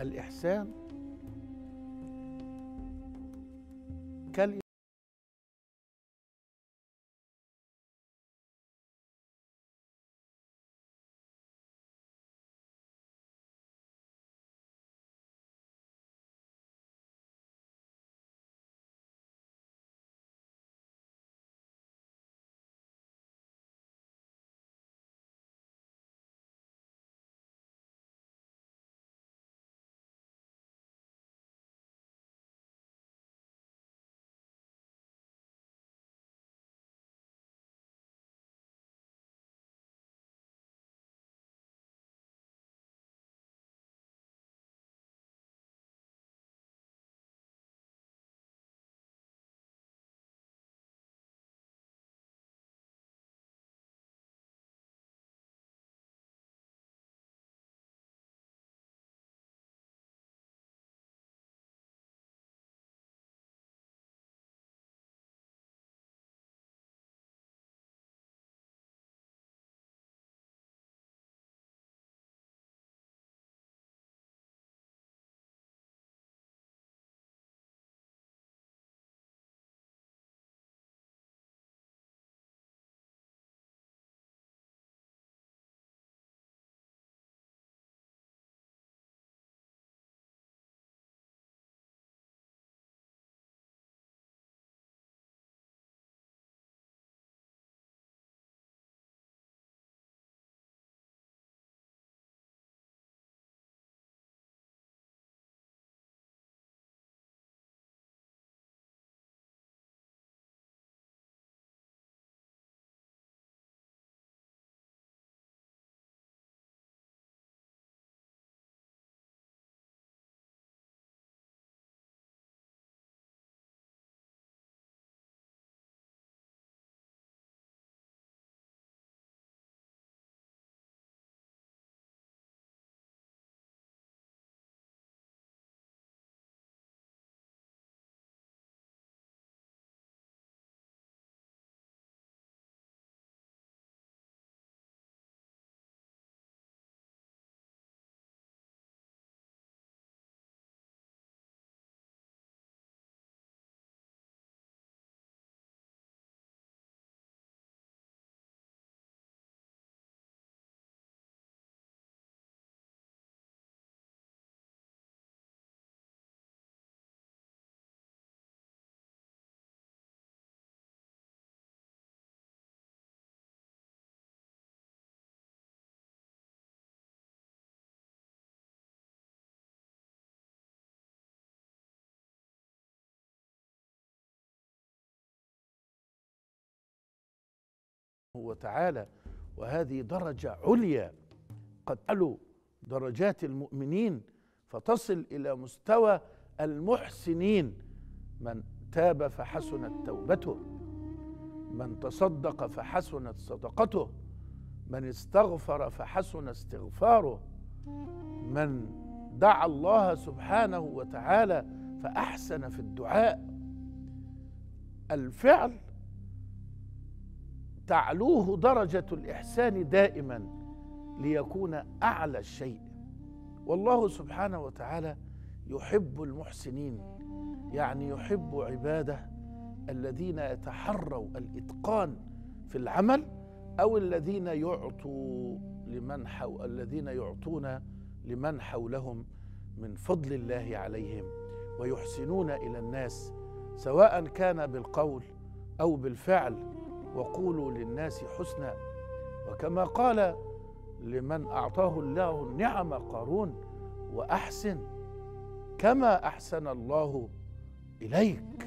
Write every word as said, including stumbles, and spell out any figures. الإحسان كالإحسان. وتعالى وهذه درجة عليا قد علوا درجات المؤمنين فتصل إلى مستوى المحسنين. من تاب فحسنت توبته، من تصدق فحسنت صدقته، من استغفر فحسن استغفاره، من دعا الله سبحانه وتعالى فأحسن في الدعاء. الفعل تعلوه درجة الإحسان دائما ليكون أعلى الشيء، والله سبحانه وتعالى يحب المحسنين، يعني يحب عباده الذين يتحروا الإتقان في العمل، أو الذين يعطوا لمن حو... الذين يعطون لمن حولهم من فضل الله عليهم ويحسنون إلى الناس سواء كان بالقول أو بالفعل. وقولوا للناس حسنا، وكما قال لمن أعطاه الله النعم قارون وأحسن كما أحسن الله إليك.